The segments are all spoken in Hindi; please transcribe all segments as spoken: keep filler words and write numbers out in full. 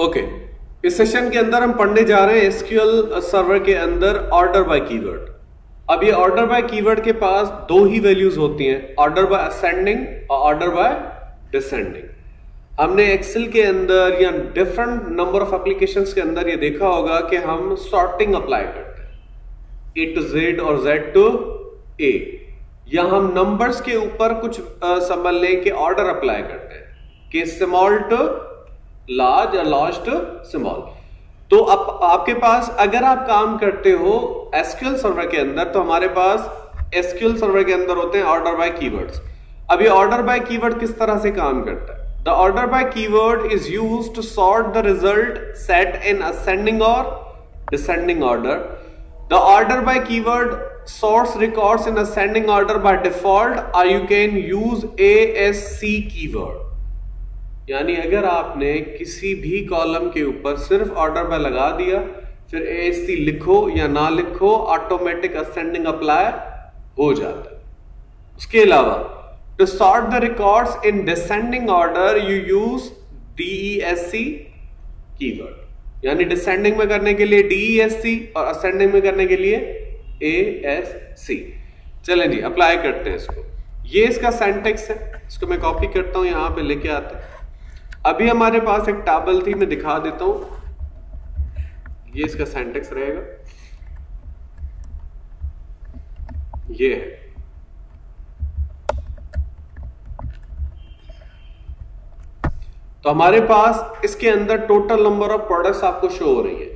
Okay okay. इस सेशन के अंदर हम पढ़ने जा रहे हैं एसक्यूएल सर्वर के अंदर ऑर्डर बाय कीवर्ड। अब ये ऑर्डर बाय कीवर्ड के पास दो ही वैल्यूज होती हैं, ऑर्डर बाय असेंडिंग और ऑर्डर बाय डिसेंडिंग। हमने एक्सेल के अंदर या डिफरेंट नंबर ऑफ एप्लीकेशंस के अंदर ये देखा होगा कि हम सॉर्टिंग अप्लाई करते हैं, ए टू जेड और जेड टू ए, या हम नंबर्स के ऊपर कुछ समझ लें कि ऑर्डर अप्लाई करते हैं कि स्मॉल टू लार्ज या लार्ज टू स्मॉल। तो अब आपके पास, अगर आप काम करते हो एसक्यूएल सर्वर के अंदर, तो हमारे पास एसक्यूएल सर्वर के अंदर होते हैं ऑर्डर बाय कीवर्ड्स। अब ये ऑर्डर बाय कीवर्ड किस तरह से काम करता है? The order by keyword is used to sort the result set in ascending और descending order. The order by keyword sorts records in ascending order by default, or you can use A S C keyword। यानी अगर आपने किसी भी कॉलम के ऊपर सिर्फ ऑर्डर बाय लगा दिया, फिर A S C लिखो या ना लिखो, ऑटोमेटिक असेंडिंग अप्लाई हो जाता है। उसके अलावा to sort the records in descending order you use D E S C keyword. यानी डिसेंडिंग में करने के लिए D E S C और असेंडिंग में करने के लिए A S C। चलें जी, अप्लाई करते हैं इसको। ये इसका सिंटैक्स है, इसको मैं कॉपी करता हूं, यहां पे लेके आता हूं। अभी हमारे पास एक टेबल थी, मैं दिखा देता हूं। ये इसका सिंटैक्स रहेगा, ये है। तो हमारे पास इसके अंदर टोटल नंबर ऑफ प्रोडक्ट्स आपको शो हो रही है,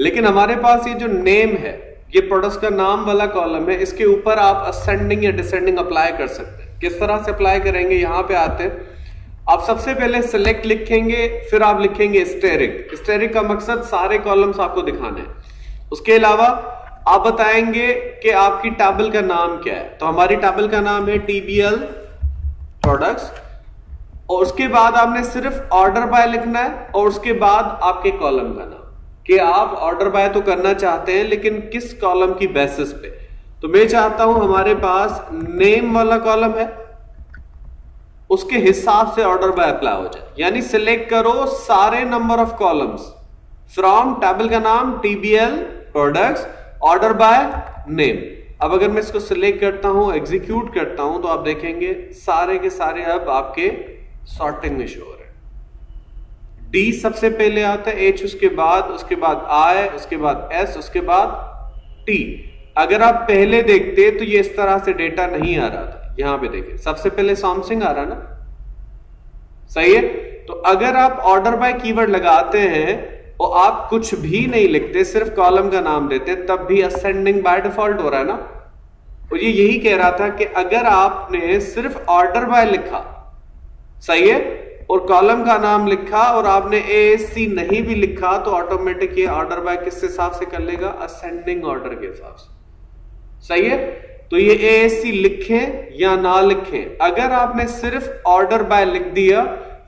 लेकिन हमारे पास ये जो नेम है, ये प्रोडक्ट्स का नाम वाला कॉलम है, इसके ऊपर आप असेंडिंग या डिसेंडिंग अप्लाई कर सकते हैं। किस तरह से अप्लाई करेंगे, यहाँ पे आते हैं। आप सबसे पहले सिलेक्ट लिखेंगे, फिर आप लिखेंगे स्टेरिक। स्टेरिक का मकसद सारे कॉलम्स आपको दिखाने हैं। उसके अलावा आप बताएंगे कि आपकी टेबल का नाम क्या है। तो हमारी टेबल का नाम है टीबीएल प्रोडक्ट्स, और उसके बाद आपने सिर्फ ऑर्डर बाय लिखना है, और उसके बाद आपके कॉलम का नाम कि आप ऑर्डर बाय तो करना चाहते हैं लेकिन किस कॉलम की बेसिस पे। तो मैं चाहता हूं हमारे पास नेम वाला कॉलम है, उसके हिसाब से ऑर्डर बाय अप्लाई हो जाए। यानी सिलेक्ट करो सारे number of columns from table का नाम TBL products order by name. अब अगर मैं इसको सिलेक्ट करता हूं, एग्जीक्यूट करता हूं, तो आप देखेंगे सारे के सारे अब आपके सॉर्टिंग में शो हो रहे हैं। D सबसे पहले आता है, H उसके बाद, उसके बाद I, उसके बाद S, उसके बाद T। अगर आप पहले देखते तो ये इस तरह से डेटा नहीं आ रहा था। यहां पे देखें, सबसे पहले सैमसंग आ रहा ना, सही है। तो अगर आप ऑर्डर बाय कीवर्ड लगाते हैं और आप कुछ भी नहीं लिखते, सिर्फ कॉलम का नाम देते, तब भी असेंडिंग बाय डिफॉल्ट हो रहा है ना। और ये यही कह रहा था कि अगर आपने सिर्फ ऑर्डर बाय लिखा, सही है, और कॉलम का नाम लिखा और आपने A S C नहीं भी लिखा, तो ऑटोमेटिक ये ऑर्डर बाय किस हिसाब से कर लेगा, असेंडिंग ऑर्डर के हिसाब से, सही है। तो ये A S C लिखें या ना लिखें, अगर आपने सिर्फ ऑर्डर बाय लिख दिया,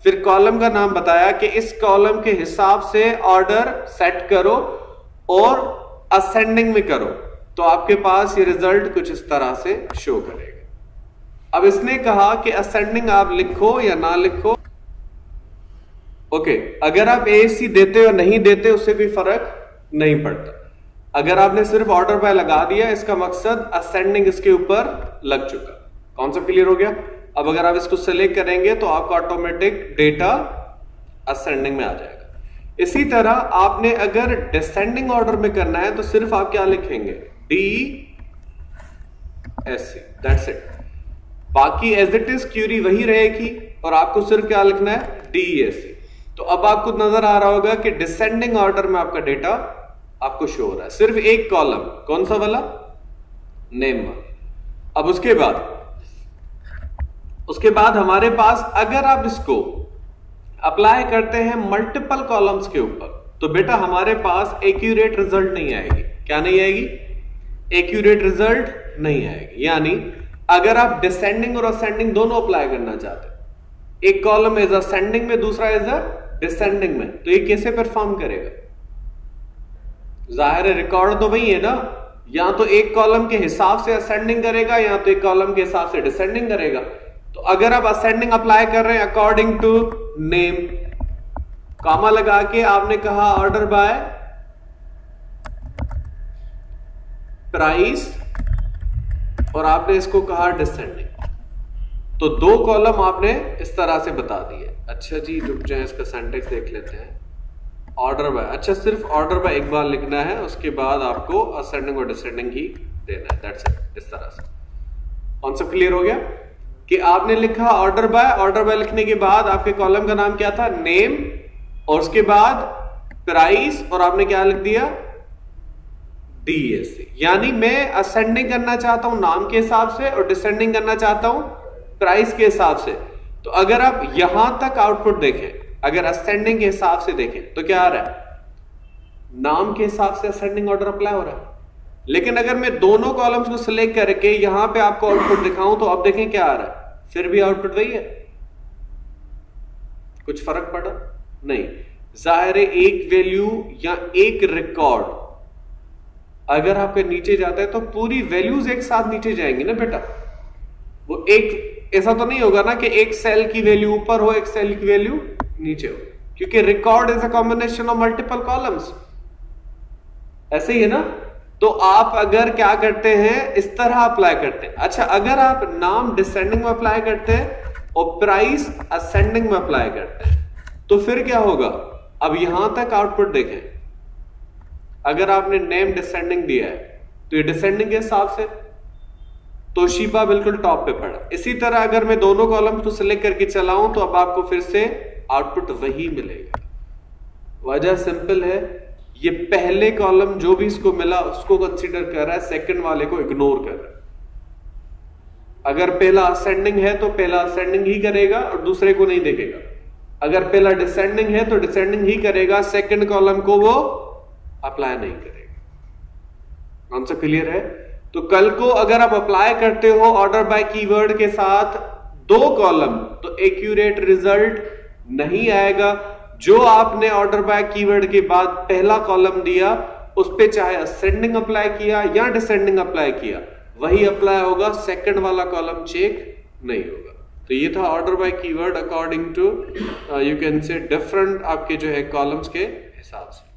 फिर कॉलम का नाम बताया कि इस कॉलम के हिसाब से ऑर्डर सेट करो और असेंडिंग में करो, तो आपके पास ये रिजल्ट कुछ इस तरह से शो करेगा। अब इसने कहा कि असेंडिंग आप लिखो या ना लिखो। ओके okay, अगर आप A S C देते हो नहीं देते, उससे भी फर्क नहीं पड़ता। अगर आपने सिर्फ ऑर्डर बाय लगा दिया, इसका मकसद असेंडिंग इसके ऊपर लग चुका। कॉन्सेप्ट क्लियर हो गया। अब अगर आप इसको सेलेक्ट करेंगे तो आपका ऑटोमेटिक डेटा असेंडिंग में आ जाएगा। इसी तरह आपने अगर डिसेंडिंग ऑर्डर में करना है, तो सिर्फ आप क्या लिखेंगे, D E S C, that's it. बाकी एज इट इज क्यूरी वही रहेगी, और आपको सिर्फ क्या लिखना है, D E S C। तो अब आपको नजर आ रहा होगा कि डिसेंडिंग ऑर्डर में आपका डेटा आपको शो हो रहा है, सिर्फ एक कॉलम, कौन सा वाला, नेम वाला। अब उसके बाद उसके बाद हमारे पास, अगर आप इसको अप्लाई करते हैं मल्टीपल कॉलम्स के ऊपर, तो बेटा हमारे पास एक्यूरेट रिजल्ट नहीं आएगी। क्या नहीं आएगी, एक्यूरेट रिजल्ट नहीं आएगी। यानी अगर आप डिसेंडिंग और असेंडिंग दोनों अप्लाई करना चाहते हैं, एक कॉलम इज असेंडिंग में, दूसरा इज अ डिसेंडिंग में, तो ये कैसे परफॉर्म करेगा? जाहिर है रिकॉर्ड तो वही है ना, या तो एक कॉलम के हिसाब से असेंडिंग करेगा, या तो एक कॉलम के हिसाब से डिसेंडिंग करेगा। तो अगर आप असेंडिंग अप्लाई कर रहे हैं अकॉर्डिंग टू नेम, कामा लगा के आपने कहा ऑर्डर बाय प्राइस और आपने इसको कहा डिसेंडिंग। तो दो कॉलम आपने इस तरह से बता दिए। अच्छा जी रुक जाए, इसका सिंटेक्स देख लेते हैं। ऑर्डर बाय, अच्छा सिर्फ ऑर्डर बाय एक बार लिखना है, उसके बाद आपको असेंडिंग और डिसेंडिंग ही देना है। That's it. इस तरह से कॉन्सेप्ट क्लियर हो गया कि आपने लिखा ऑर्डर बाय, ऑर्डर बाय लिखने के बाद आपके कॉलम का नाम क्या था, नेम, और उसके बाद प्राइस और आपने क्या लिख दिया, डीएससी। यानी मैं असेंडिंग करना चाहता हूं नाम के हिसाब से और डिसेंडिंग करना चाहता हूं प्राइस के हिसाब से। तो अगर आप यहां तक आउटपुट देखें, अगर असेंडिंग के हिसाब से देखें तो क्या आ रहा है, नाम के हिसाब से असेंडिंग ऑर्डर अप्लाई हो रहा है। लेकिन अगर मैं दोनों कॉलम्स को सिलेक्ट करके यहां पे आपको आउटपुट दिखाऊं तो आप देखें क्या आ रहा है, फिर भी आउटपुट वही है। कुछ फर्क पड़ा नहीं। जाहिर है एक वैल्यू या एक रिकॉर्ड अगर आपके नीचे जाता है तो पूरी वैल्यूज एक साथ नीचे जाएंगी ना बेटा। वो एक ऐसा तो नहीं होगा ना कि एक सेल की वैल्यू ऊपर हो एक सेल की वैल्यू नीचे हो, क्योंकि record is a combination of multiple columns. ऐसे ही है ना। तो आप अगर क्या करते हैं, इस तरह अप्लाई करते हैं। अच्छा अगर आप नाम डिसेंडिंग में अप्लाई करते हैं और प्राइस असेंडिंग में अप्लाई करते हैं तो फिर क्या होगा, अब यहां तक आउटपुट देखें। अगर आपने नेम डिसेंडिंग दिया है तो ये डिसेंडिंग के हिसाब से, तोशिबा बिल्कुल टॉप पे पड़ा। इसी तरह अगर मैं दोनों कॉलम को सिलेक्ट करके चलाऊं तो अब आपको फिर से आउटपुट वही मिलेगा। वजह सिंपल है, ये पहले कॉलम जो भी इसको मिला उसको कंसीडर कर रहा है, सेकंड वाले को इग्नोर कर रहा है। अगर पहला असेंडिंग है तो पहला असेंडिंग ही करेगा और दूसरे को नहीं देखेगा। अगर पहला डिसेंडिंग है तो डिसेंडिंग ही करेगा, सेकंड कॉलम को वो अप्लाई नहीं करेगा। आंसर क्लियर है। तो कल को अगर आप अप्लाई करते हो ऑर्डर बाय कीवर्ड के साथ दो कॉलम तो एक्यूरेट रिजल्ट नहीं आएगा। जो आपने ऑर्डर बाय कीवर्ड के बाद पहला कॉलम दिया उस पे चाहे असेंडिंग अप्लाई किया या डिसेंडिंग अप्लाई किया वही अप्लाई होगा, सेकंड वाला कॉलम चेक नहीं होगा। तो ये था order by keyword according to you can say different आपके जो है कॉलम्स के हिसाब से।